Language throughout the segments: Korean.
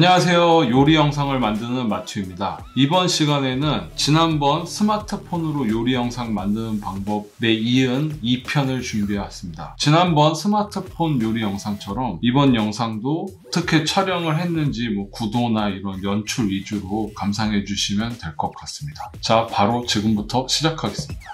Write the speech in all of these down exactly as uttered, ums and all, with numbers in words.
안녕하세요. 요리 영상을 만드는 마튜입니다. 이번 시간에는 지난번 스마트폰으로 요리 영상 만드는 방법에 이은 이 편을 준비해왔습니다. 지난번 스마트폰 요리 영상처럼 이번 영상도 어떻게 촬영을 했는지 뭐 구도나 이런 연출 위주로 감상해 주시면 될 것 같습니다. 자, 바로 지금부터 시작하겠습니다.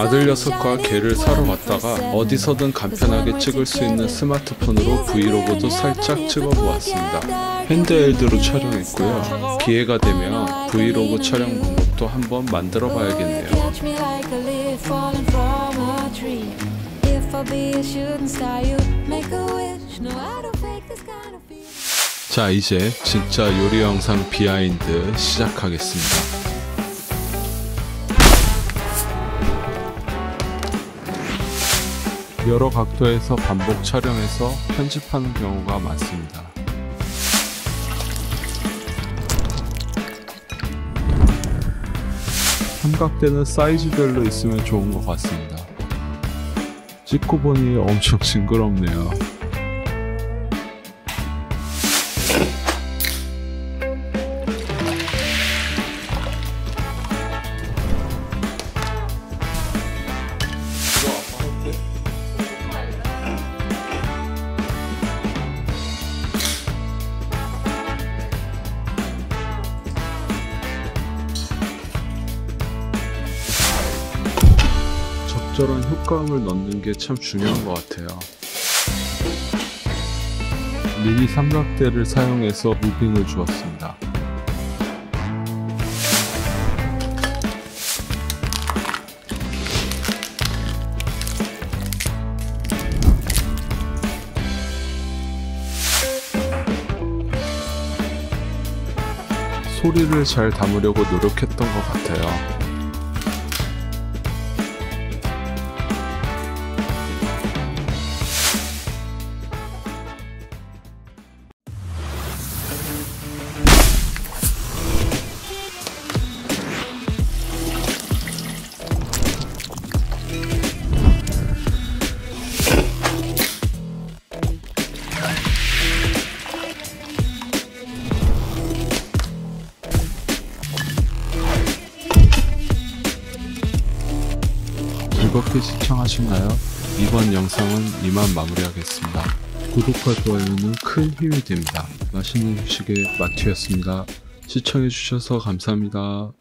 아들 녀석과 개를 사러 왔다가 어디서든 간편하게 찍을 수 있는 스마트폰으로 브이로그도 살짝 찍어보았습니다. 핸드헬드로 촬영했고요. 기회가 되면 브이로그 촬영 방법도 한번 만들어 봐야겠네요. 자, 이제 진짜 요리 영상 비하인드 시작하겠습니다. 여러 각도에서 반복 촬영해서 편집하는 경우가 많습니다. 삼각대는 사이즈별로 있으면 좋은 것 같습니다. 찍고 보니 엄청 징그럽네요. 적절한 효과음을 넣는 게 참 중요한 것 같아요. 미니 삼각대를 사용해서 무빙을 주었습니다. 소리를 잘 담으려고 노력했던 것 같아요. 즐겁게 시청하셨나요? 이번 영상은 이만 마무리하겠습니다. 구독과 좋아요는 큰 힘이 됩니다. 맛있는 휴식의 마튜였습니다. 시청해주셔서 감사합니다.